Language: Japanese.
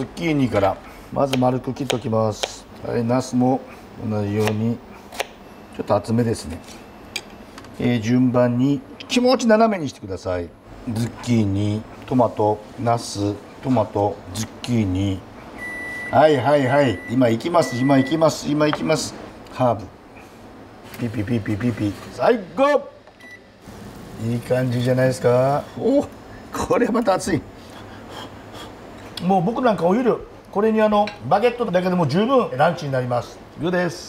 ズッキーニからまず丸く切っておきます。はい、ナスも同じようにちょっと厚めですね。順番に気持ち斜めにしてください。ズッキーニ、トマト、ナス、トマト、ズッキーニ。はいはいはい、今いきます、今いきます、今いきます。ハーブピピピピピピ、最高。いい感じじゃないですか。お、これまた熱い。もう僕なんかお昼これにバゲットだけでも十分ランチになります。具です。